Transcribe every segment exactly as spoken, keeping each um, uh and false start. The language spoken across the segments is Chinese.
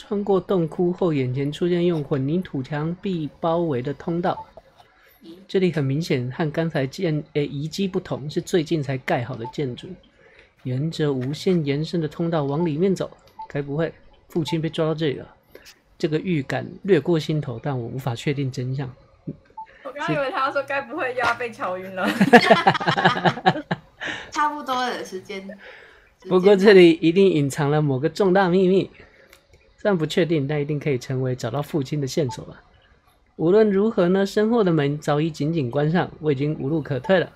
穿过洞窟后，眼前出现用混凝土墙壁包围的通道。这里很明显和刚才建诶遗迹不同，是最近才盖好的建筑。沿着无限延伸的通道往里面走，该不会父亲被抓到这里了？这个预感掠过心头，但我无法确定真相。我刚以为他要说，该不会又要被乔晕了。差不多的时间。不过这里一定隐藏了某个重大秘密，虽然不确定，但一定可以成为找到父亲的线索了。无论如何呢，身后的门早已紧紧关上，我已经无路可退了。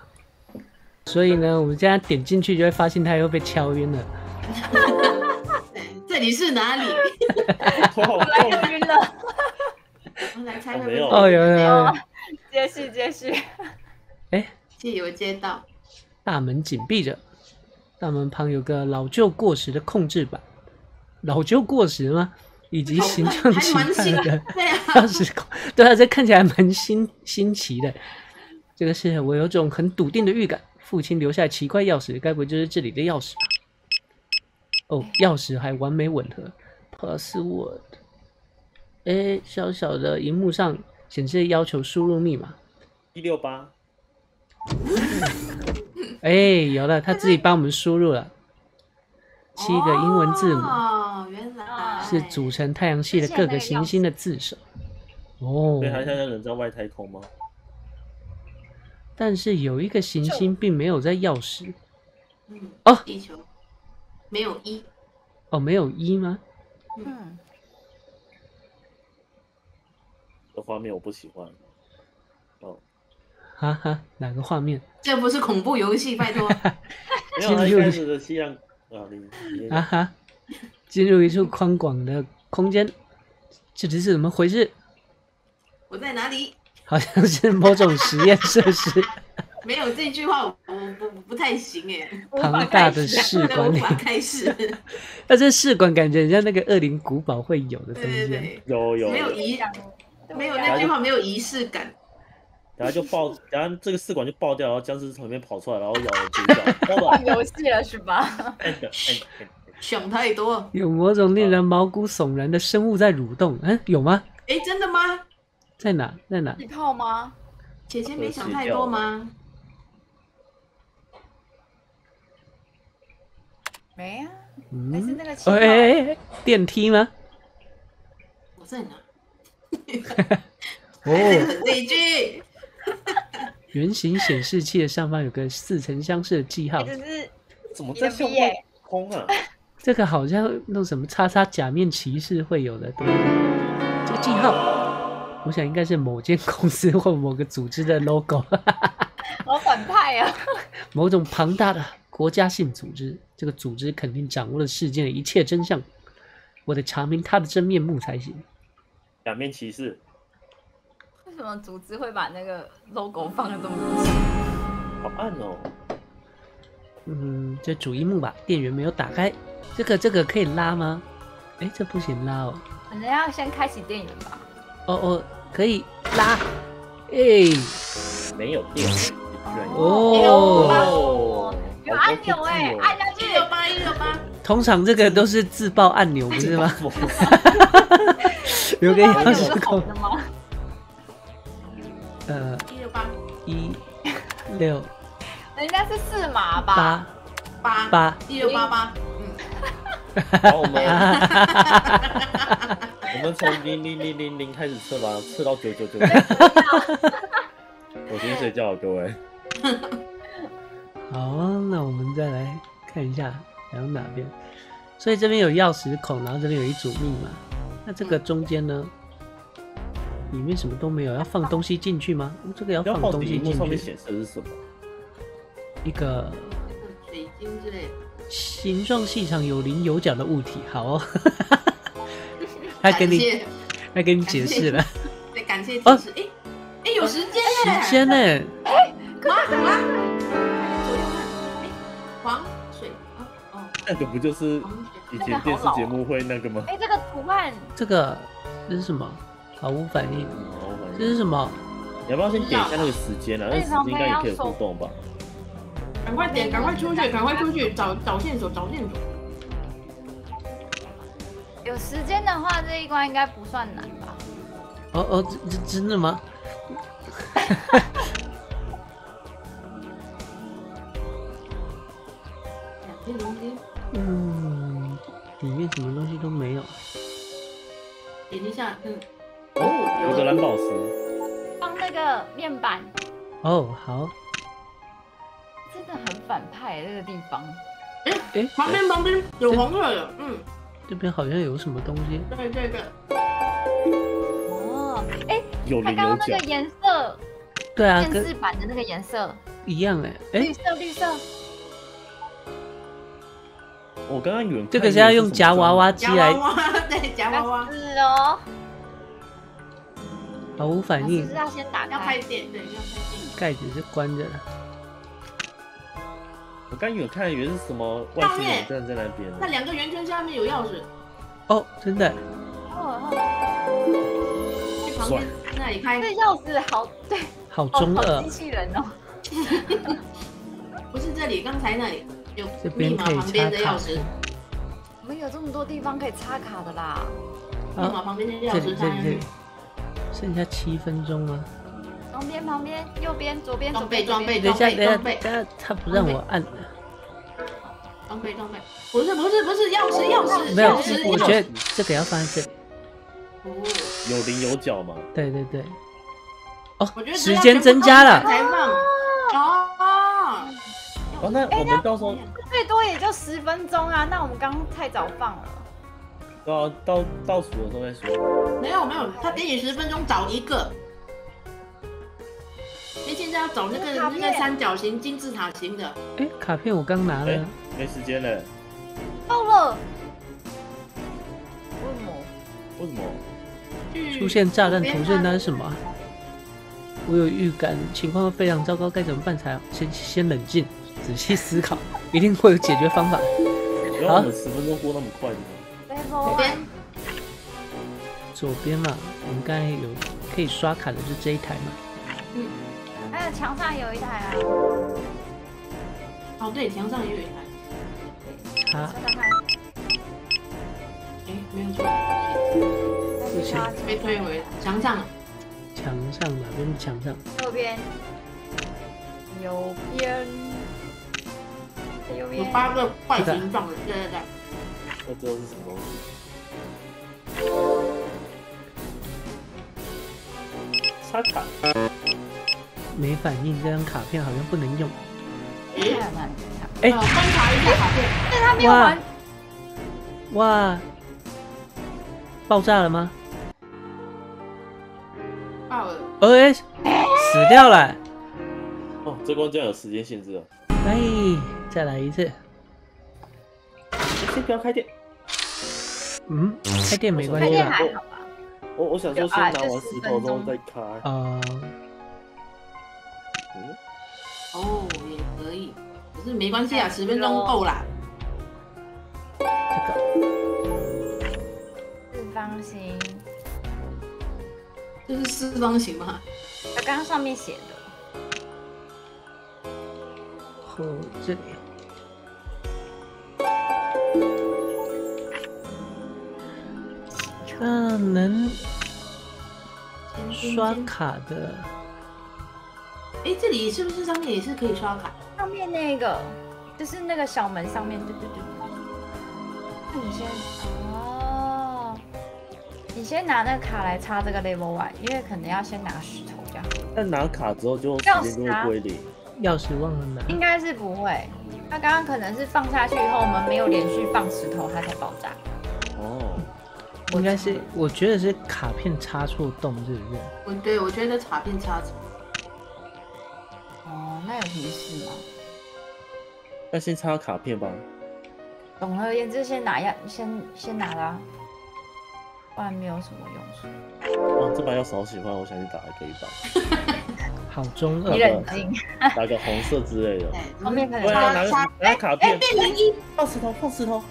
所以呢，我们现在点进去就会发现他又被敲晕了。这里是哪里？我来又晕了。我们来猜个谜。哦，有有有。接续接续。哎，记有接到。大门紧闭着。大门旁有个老旧过时的控制板，老旧过时吗？以及形状奇怪的钥匙孔，对啊，这看起来蛮新新奇的。这个是我有种很笃定的预感，父亲留下奇怪钥匙，该不会就是这里的钥匙吧？哦，钥匙还完美吻合。Password， 哎，小小的荧幕上显示要求输入密码，一六八。哎、欸，有了，他自己帮我们输入了七个英文字母，哦，原来是组成太阳系的各个行星的字首。哦，所以他现在人在外太空吗？但是有一个行星并没有在钥匙。嗯，哦，地球没有一。哦，没有一吗？嗯，这画面我不喜欢。哦。哈哈，哪个画面？这不是恐怖游戏，拜托。没有，他一开始的西洋啊，你啊哈，进入一处宽广的空间，这里是怎么回事？我在哪里？好像是某种实验设施。没有这句话我，我不不太行哎。庞大的试管里，开始。那这试管感觉很像那个恶灵古堡会有的东西。对对对，有有。没有仪，没有那句话没有仪式感。然后就爆，然后这个试管就爆掉，然后僵尸从里面跑出来，然后咬了主角。玩游戏了是吧？想太多。有某种令人毛骨悚然的生物在蠕动，嗯，有吗？哎，真的吗？在哪？在哪？气泡吗？姐姐没想太多吗？没啊，还是那个气泡。哎，电梯吗？我在哪？哦，这一句。圆形显示器的上方有个似曾相识的记号，这是怎么在胸空啊？这个好像弄什么叉叉假面骑士会有的东西。这个记号，我想应该是某间公司或某个组织的 logo。好反派啊！某种庞大的国家性组织，这个组织肯定掌握了事件的一切真相。我得查明它的真面目才行。假面骑士。为什么组织会把那个 logo 放得这么近？好暗哦。嗯，这主萤幕吧，电源没有打开。这个这个可以拉吗？哎，这不行拉哦。可能要先开启电源吧。哦哦，可以拉。哎，没有电。哦。有按钮哎，按下去有八一六八。通常这个都是自爆按钮，不是吗？留给钥匙孔。呃，一六八，一六，人家是四码吧？八八八，一六八八，嗯。好，我们，我们从零零零零零开始测吧，测到九九九。我先睡觉了，各位。好啊，那我们再来看一下还有哪边。所以这边有钥匙孔，然后这边有一组密码。那这个中间呢？里面什么都没有，要放东西进去吗？这个要放东西进去。上面显示的是什么？一个水晶之类的，形状细长、有棱有角的物体。好哦，他给你，他给你解释了。感谢提示。哎哎，有时间耶！时间呢？哎，妈怎么了？左右看，哎，黄水啊哦，那个不就是以前电视节目会那个吗？哎，这个图案，这个这是什么？毫无反应，这是什么？你要不要先点一下那个时间啊？那时间应该也可以互动吧？赶快点，赶快出去，赶快出去，找找线索，找线索。有时间的话，这一关应该不算难吧？哦哦，真真的吗？嗯，里面什么东西都没有。点击下，嗯，哦，有个蓝宝石。放那个面板。哦，好。真的很反派这个地方。哎哎，旁边旁边有黄色的，嗯。 这边好像有什么东西。对对对。哦，哎、欸，有它刚刚那个颜色，对啊，电视版的那个颜色一样哎、欸，绿色绿色。我刚刚以为这个是要用夹娃娃机来，夹娃娃对夹娃娃是哦。毫无反应。是要先打开，要开电，对，要开电。盖子是关着的。我刚远看以为是什么外星人站在那边，那两个圆圈下面有钥匙。哦，真的。哦。去旁边那里开。这钥匙好对。好中二。机器人哦。不是这里，刚才那里有密码旁边的钥匙。我们有这么多地方可以插卡的啦。密码旁边的钥匙插进去。剩下七分钟吗？ 旁边，旁边，右边，左边，左边，装备，装备，装备，等下，他不让我按。装备，装备，不是，不是，不是，钥匙，钥匙，没有，我觉得这个要放在这。有棱有角嘛？对对对。哦，时间增加了。才放。哦。哦，那我们到时候最多也就十分钟啊，那我们刚刚太早放了。到到倒数的时候再说。没有没有，他给你十分钟找一个。 哎，现在要找那个那个三角形、金字塔形的。哎，卡片我刚拿了，没时间了。到了。为什么？为什么？出现炸弹图片，那是什么？我有预感情况非常糟糕，该怎么办才好？先先冷静，仔细思考，一定会有解决方法。好，十分钟过那么快吗？左边。左边嘛，我们刚才有可以刷卡的是这一台嘛？嗯。 还有墙上有一台啊！哦，对，墙上也有一台。查查看。哎，没有出来。不行，被推回来。墙上。墙上哪边是墙上？右边。右边。右边。有八个外形状的，对对对。那这是什么东西？插卡。 没反应，这张卡片好像不能用。哎，观察一下卡片，但他没有玩。哇！爆炸了吗？爆了。哎，死掉了。哦，这关键有时间限制哦。哎，再来一次。先不要开店。嗯，开店没关系吧？我我想说，先拿完石头之后再开。啊。 嗯、哦，也可以，可是没关系啊，十分钟够啦。这个四方形，这是四方形吗？啊，刚刚上面写的。哦，这里。那能刷卡的。 哎，这里是不是上面也是可以刷卡？上面那个就是那个小门上面，对对对。那你先哦，你先拿那卡来插这个 level one， 因为可能要先拿石头这样。但拿卡之后就时间就会归零。钥匙忘了拿。应该是不会，他刚刚可能是放下去以后，我们没有连续放石头，它才爆炸。哦，应该是，我觉得是卡片插错洞，是不是？我对我觉得卡片插错。 哦，那有提示吗？那先插卡片吧。总而言之，先拿钥，先先拿啦，不然没有什么用处。哇，这把钥匙好喜欢，我想去打一个一把。好中二。你冷静。打个红色之类的。后面可能拿拿拿卡片。变零一，放石头，放石头。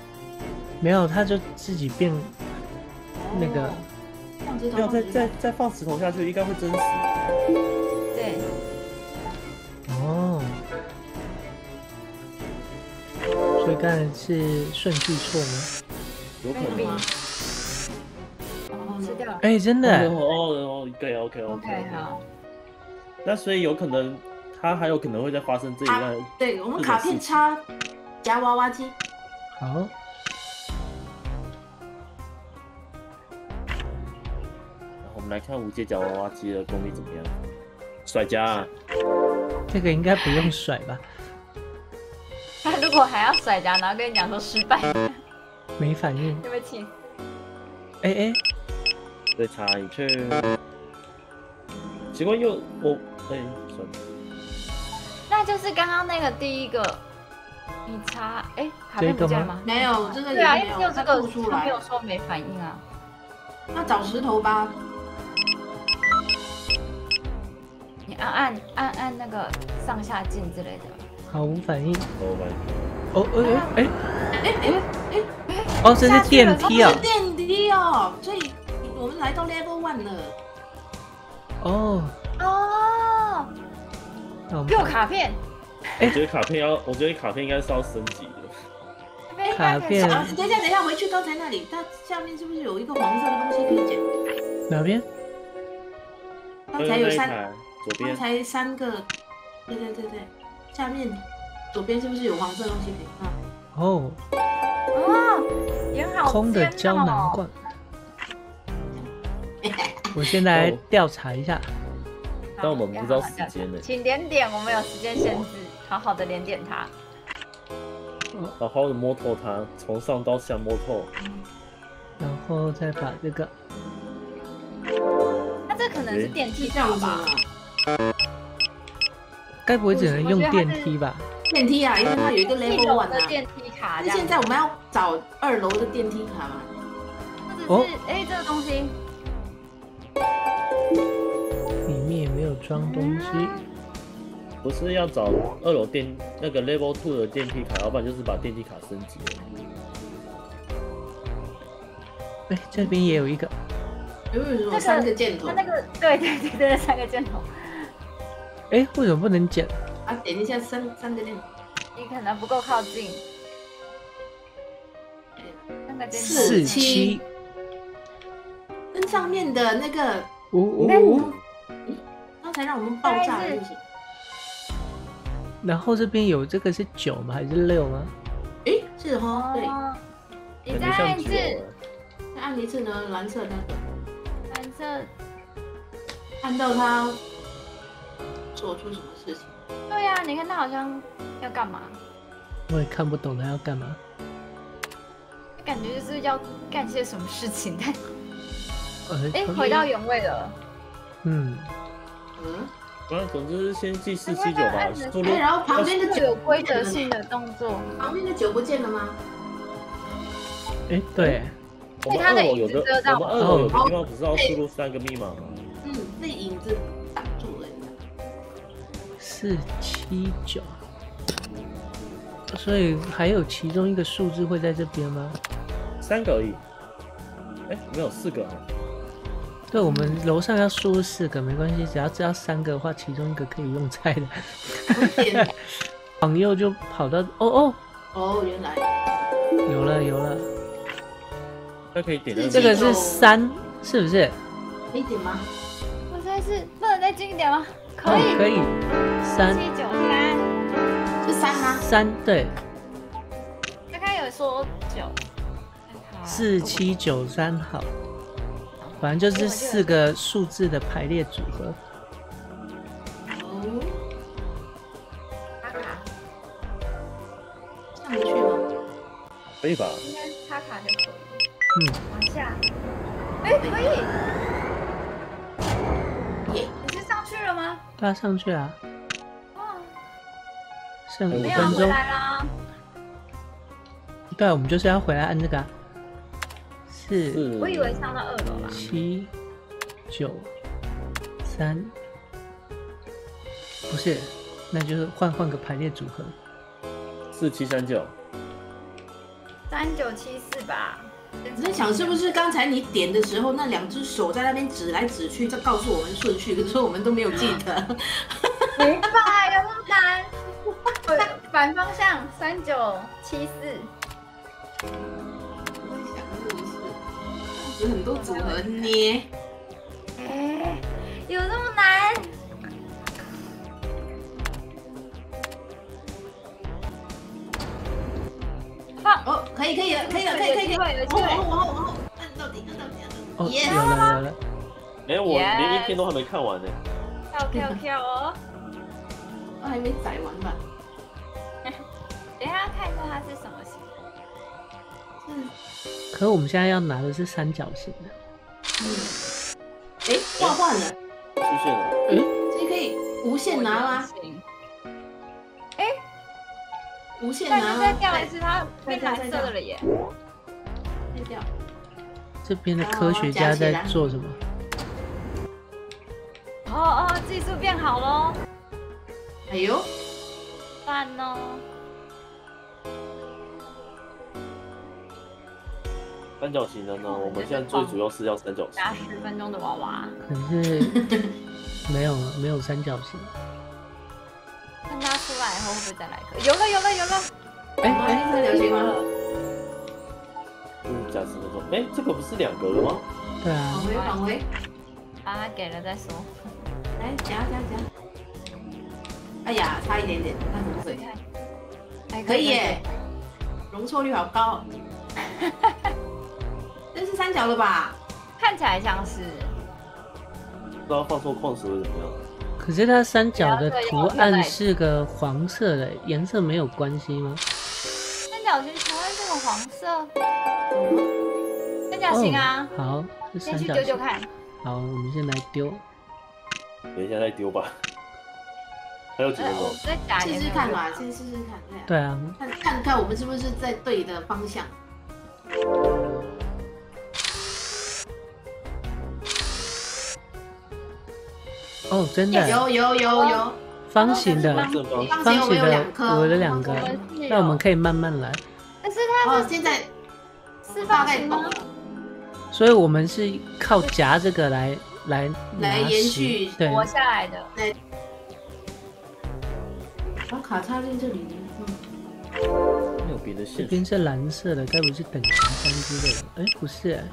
没有，他就自己变那个。放石头。要再再再放石头下去，应该会真实。对。 哦，所以刚才是顺序错吗？有可能吗？吃掉了。哎、欸，真的、欸。哦哦，对 ，OK OK, okay。好。那所以有可能，它还有可能会再发生这一段、啊。对我们卡片插夹娃娃机。好。我们来看无界夹娃娃机的功力怎么样？甩夹、啊。这个应该不用甩吧？他如果还要甩夹，然后跟你讲说失败，没反应，对不起。哎哎、欸，再查一圈。奇怪又我哎、欸，算了。那就是刚刚那个第一个，你查哎、欸、卡片不见了吗？没有，真的也没有。对啊，因为这个他没有说没反应啊。那找石头吧。你按按按按那个上下键之类的。好无反应。哦哦哎哎哎哎哎哎！哦，这是电梯啊！电梯哦，所以我们来到 level one 了。哦哦，给我卡片！哎，我觉得卡片要，我觉得卡片应该是要升级的。卡片。等一下，等一下，回去刚才那里，它下面是不是有一个黄色的东西可以捡？哪边？刚才有三，左边。刚才三个，对对对对。下面左边是不是有黄色东西可以放？哦，啊，也好，空的胶囊罐。我先来调查一下，但我们不知道时间呢。请连点，我们有时间限制，好好的连点它，好好的摸透它，从上到下摸透，然后再把这个，那这可能是电梯跳吧？该不会只能用电梯吧？电梯啊，因为它有一个 level one 的电梯卡。那现在我们要找二楼的电梯卡吗？或者是哎，这个东西里面也没有装东西。不是要找二楼电那个 level two 的电梯卡，要不然就是把电梯卡升级。哎，这边也有一个。有三个箭头。那个对对对对，三个箭头。哎，为什么不能捡？啊，点一下三三个键，你可能不够靠近。四七，跟上面的那个五五五，刚才让我们爆炸了。然后这边有这个是九吗？还是六吗？哎，是哦，对。你再按一次，再按一次呢？蓝色的，蓝色，按到它。做出什么事情？对呀、啊，你看他好像要干嘛？我也看不懂他要干嘛。感觉就是要干些什么事情，但哎、欸，回到原位了。嗯嗯，反正、嗯、总之先记四七九吧。对，然后旁边的九有规则性的动作，旁边的九不见了吗？哎、欸，对。我们二楼有个，我们二楼有个地方不是要输入三个密码吗？嗯，那影子。四七九，所以还有其中一个数字会在这边吗？三个而已。哎、欸，没有四个。对，我们楼上要输入四个，没关系，只要知道三个的话，其中一个可以用猜的。往右就跑到哦哦哦，原来有了有了。那可以点这个是三，是不是？可以点吗？我猜是不能再近一点吗？可以可以，三七九三，是三吗？三对。刚刚有说九，四七九三好，反正就是四个数字的排列组合。哦，插卡，上不去吗？可以吧？应该插卡就可以。嗯，往下。哎，可以。耶。去了吗？对啊，上去了、啊。哇，剩五分钟。对、啊，我们就是要回来按这个、啊。四。我以为上到二楼了。七，九，三，不是，那就是换换个排列组合。四七三九。三九七四吧。我在想，是不是刚才你点的时候，那两只手在那边指来指去，在告诉我们顺序，可是我们都没有记得。明白，有不难。反方向，三九七四。我在想，是不是这样子十很多组合捏。哎，有这么难？放哦，可以可以可以可以可以可以，往后往后往后，按到底按到底按到底。有了有了。哎，我连一天都还没看完呢。跳跳跳哦！我还没载完吧？等一下看一下它是什么型。 嗯，可我们现在要拿的是三角形的。嗯，哎、欸，画换了，出现了。哎、欸，这可以无限拿啦。哎、欸，无限拿啦。再掉一次，它变蓝色的了耶。再掉。这边的科学家在做什么？哦哦，技术变好喽。哎呦，赞哦。 三角形的呢？我们现在最主要是要三角形。打十分钟的娃娃。可是没有没有三角形。看它出来以后会不会再来一个？有了有了有了！哎哎，三角形了。嗯，加十分钟。哎，这个不是两个了吗？对啊。返回返回。把它给了再说。来夹夹夹。哎呀，差一点点，差什么水？哎，可以耶！容错率好高。 这是三角的吧？看起来像是。不知道放错矿石会怎么样。可是它三角的图案是个黄色的，颜色没有关系吗？三角形图案是个黄色。三角形啊。好，先去丢丢看。好，我们先来丢。等一下再丢吧。还有几分钟。再打试试看嘛，先试试看。对啊。看看看我们是不是在对的方向。 哦，真的有有有有方形的，方形的，我的两个，那我们可以慢慢来。但是它哦，现在是大概懂了，所以我们是靠夹这个来来来延续活下来的。对，把卡插进这里，嗯，没有别的线。这边是蓝色的，该不是等长宽之类的？哎，不是。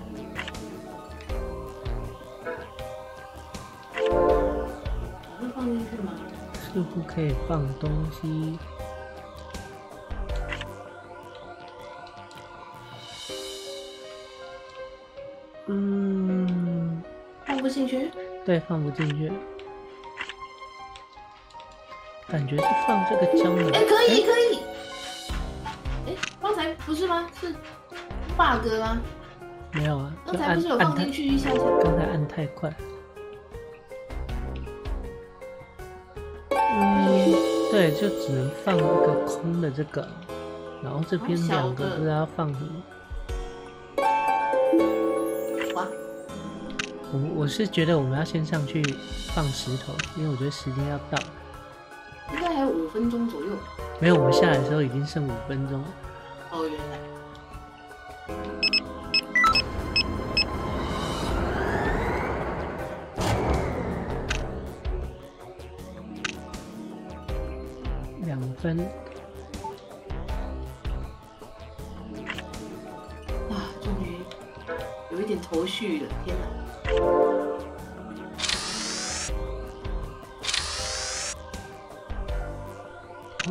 放进去吗？似乎可以放东西。嗯，放不进去？对，放不进去。感觉是放这个胶囊。哎、欸，可以，可以。哎、欸，刚才不是吗？是 bug 吗？没有啊。刚才不是有放进去一下下？刚才按太快。 嗯，对，就只能放一个空的这个，然后这边两个不知道要放什么。我我是觉得我们要先上去放石头，因为我觉得时间要到了。应该还有五分钟左右。没有，我们下来的时候已经剩五分钟了。哦，原来。分啊，终于有一点头绪了！天哪！哦，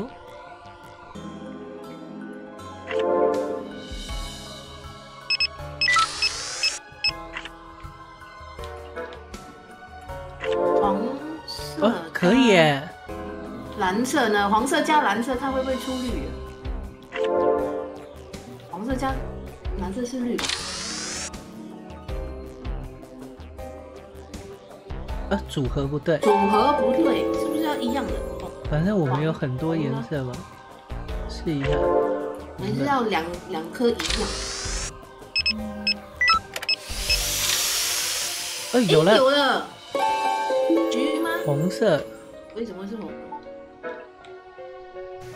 黄色、哦、可以耶。 蓝色呢？黄色加蓝色，它会不会出绿、啊？黄色加蓝色是绿吧？啊，组合不对。组合不对，是不是要一样的？哦、反正我们有很多颜色嘛，试一下。还是要两两颗一样。嗯。哎、欸，有了、欸、有了。橘吗？红色。为什么是红？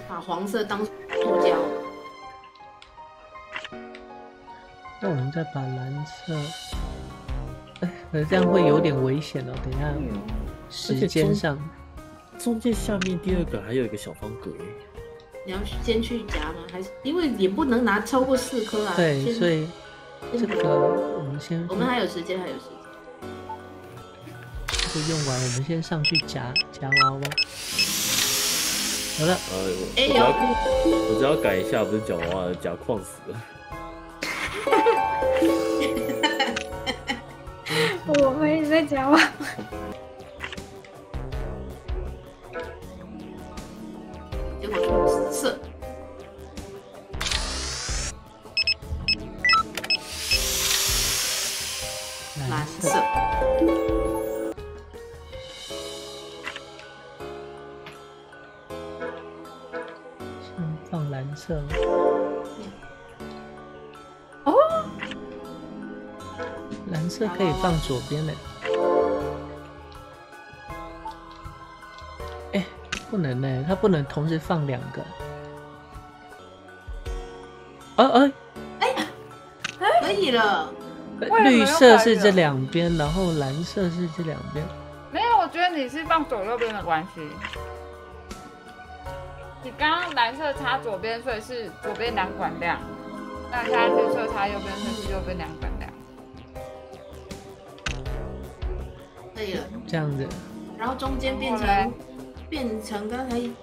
把黄色当塑胶，那我们再把蓝色，哎，可是这样会有点危险哦。等一下，时间上，中间下面第二个还有一个小方格，你要先去夹吗？还是因为也不能拿超过四颗啊？对，所以这个我们先，我们还有时间，还有时间。这个用完，我们先上去夹夹娃娃。好了，哎呦，我只要改一下，不是夹娃娃，夹矿石了。我们也在夹娃娃。 结果中了十次。蓝色。先放蓝色。哦，蓝色可以放左边嘞。哎。 不能呢、欸，它不能同时放两个。哦哦，哎、欸，欸、可以了。绿色是这两边，然后蓝色是这两边。没有，我觉得你是放左右边的关系。你刚刚蓝色插左边，所以是左边两管亮。那现在绿色插右边，所以是右边两管亮。可以了，这样子。然后中间变成。 变成刚才金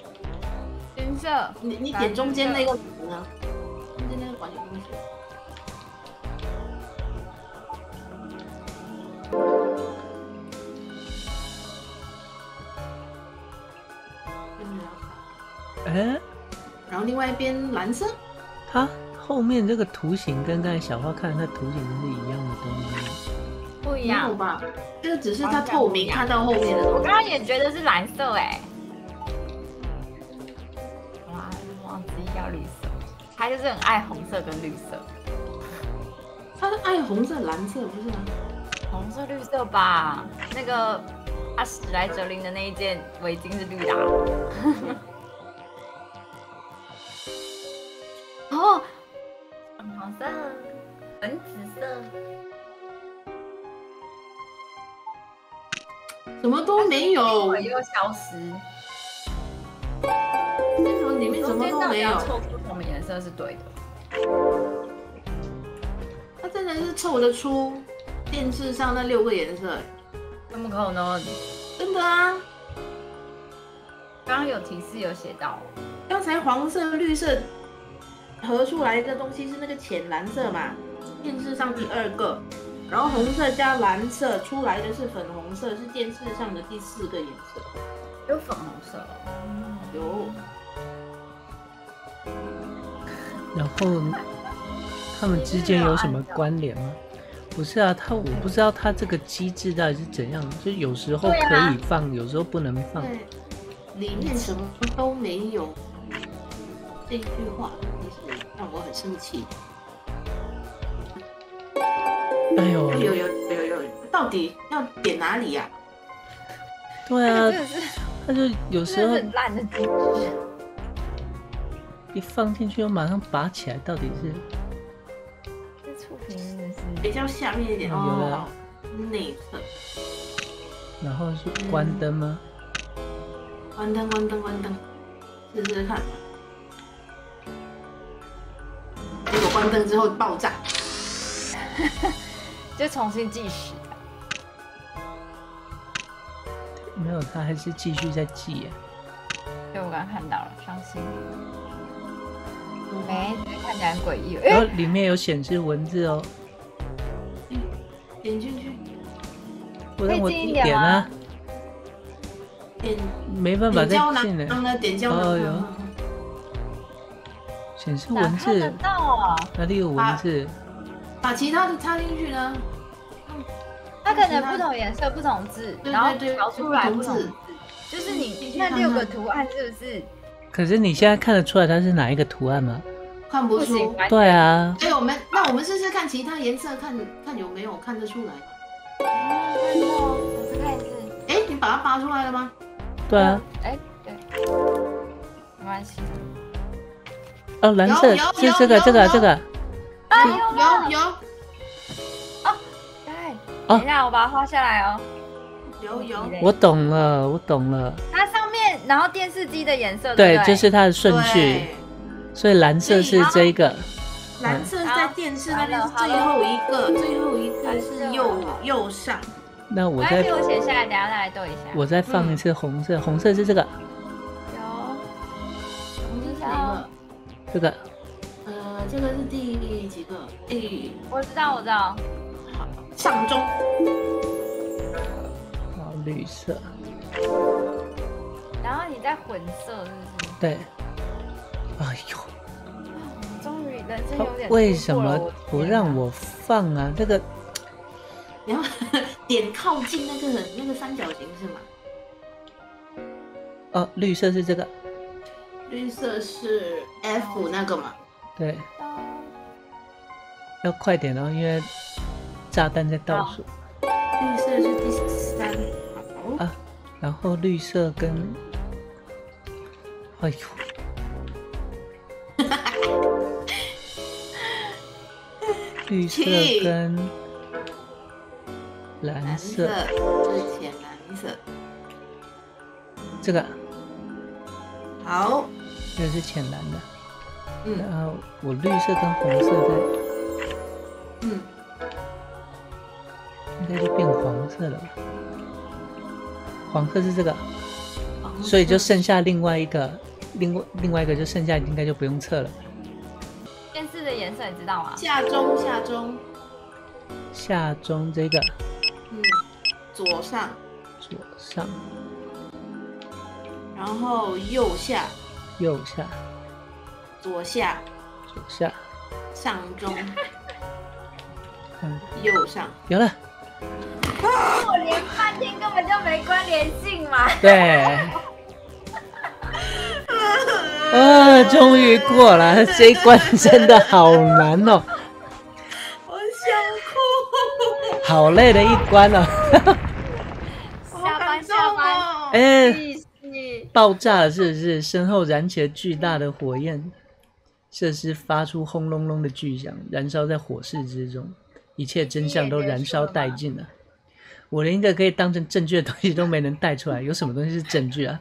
色，你你点中间那个管呢？中间那个管有东西。哎，然后另外一边蓝色，它后面这个图形跟刚才小花看的那图形是一样的东西。 不一样吧？这个只是它透明，看到后面的。我刚刚也觉得是蓝色哎、欸。 忘记要绿色，他就是很爱红色跟绿色。他是爱红色、蓝色，不是吗？红色、绿色吧？那个阿史莱哲林的那一件围巾是绿的、啊。哦，粉红色、粉紫色，什么都没有，我又消失。 里面什么都没有，凑出什么颜色是对的。它真的是凑得出电视上那六个颜色，怎么可能？真的啊！刚刚有提示有写到，刚才黄色、绿色合出来的东西是那个浅蓝色嘛，电视上第二个，然后红色加蓝色出来的是粉红色，是电视上的第四个颜色。有粉红色，嗯，有。 然后他们之间有什么关联吗？不是啊，他我不知道他这个机制到底是怎样，就有时候可以放，啊、有时候不能放。里面什么都没有，这句话真是让我很生气。哎呦，有有有有，到底要点哪里呀、啊？对啊，他就有时候很烂的机制。 一放进去又马上拔起来，到底是？这触屏真的是比较下面一点哦，内侧。然后是关灯吗？关灯，关灯，关灯，试试看。如果关灯之后爆炸，就重新计时。没有，他还是继续在计耶。对，我刚刚看到了，伤心。 哎，看起来很诡异。然后里面有显示文字哦。嗯，点进去。我让我点啊。点。没办法再进来。嗯，点胶囊。哦哟。显示文字。哪里有文字？把其他的插进去呢。它可能不同颜色、不同字，然后调出来不同字。就是你那六个图案是不是？ 可是你现在看得出来它是哪一个图案吗？看不出。对啊。哎、欸，我们那我们试试看其他颜色，看看有没有看得出来。啊，看过，我再看一次。哎、欸，你把它拔出来了吗？对啊。哎、嗯欸，对，没关系。哦，蓝色是这个，这个，这个。啊，有有有。哦，对。哦，等一下，我把它画下来哦。有有。我懂了，我懂了。它上。 然后电视机的颜色对，就是它的顺序，所以蓝色是这个，蓝色是在电视那边是最后一个，最后一个是右右上。那我再给我写下来，等下再来对一下。我再放一次红色，红色是这个。有。红色是哪个？这个。呃，这个是第几个？第……我知道，我知道。好，上中。好，绿色。然后你再混色，是不是？对。哎呦。 为什么不让我放啊？这个，然后点靠近那个那个三角形是吗？哦，绿色是这个，绿色是 F 那个嘛？对，要快点哦，因为炸弹在倒数。绿色是第三行啊，然后绿色跟，哎呦，哈哈。 绿色跟蓝色，之前蓝色，这个好，这个是浅蓝的，嗯，然后我绿色跟红色在，嗯，应该就变黄色了吧？黄色是这个，所以就剩下另外一个，另外另外一个就剩下应该就不用测了。 电视的颜色你知道吗？下中下中下中这个，嗯，左上左上，然后右下右下，左下左下，上中，嗯，右上有了。我连半天根本就没关联性嘛。对。啊，终于过了！这一关真的好难哦，我想哭，好累的一关哦。下班下班，哎，爆炸了是不是？身后燃起了巨大的火焰，设施发出轰隆隆的巨响，燃烧在火势之中，一切真相都燃烧殆尽了。我连一个可以当成证据的东西都没能带出来，有什么东西是证据啊？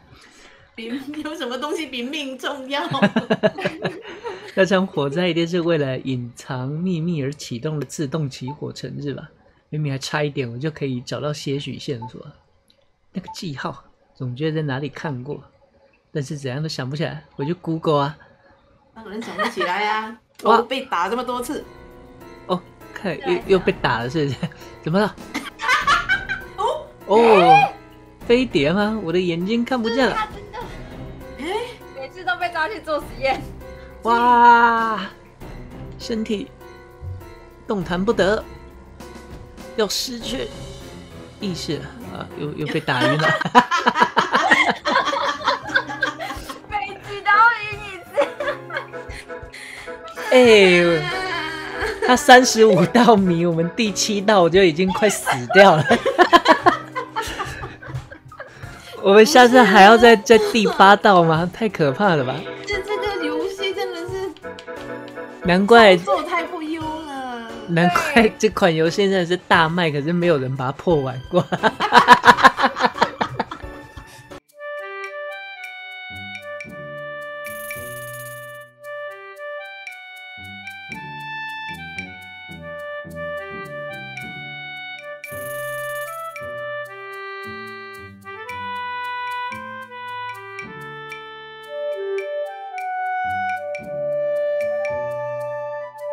有什么东西比命重要？那场火灾一定是为了隐藏秘密而启动的自动起火程式吧？明明还差一点，我就可以找到些许线索。那个记号，总觉得在哪里看过，但是怎样都想不起来。我就 Google 啊，当然想不起来呀、啊！我被打这么多次，哦，看又又被打了，是不是？怎么了？哦哦，欸、飞碟吗？我的眼睛看不见了。 都被抓去做实验，哇！身体动弹不得，要失去意识了啊！又又被打晕了，每集都晕一次。哎，他三十五道谜，我们第七道我就已经快死掉了。我们下次还要再再第八道吗？太可怕了吧！这这个游戏真的是，难怪做太不优了。难怪这款游戏真的是大卖，可是没有人把它破完过。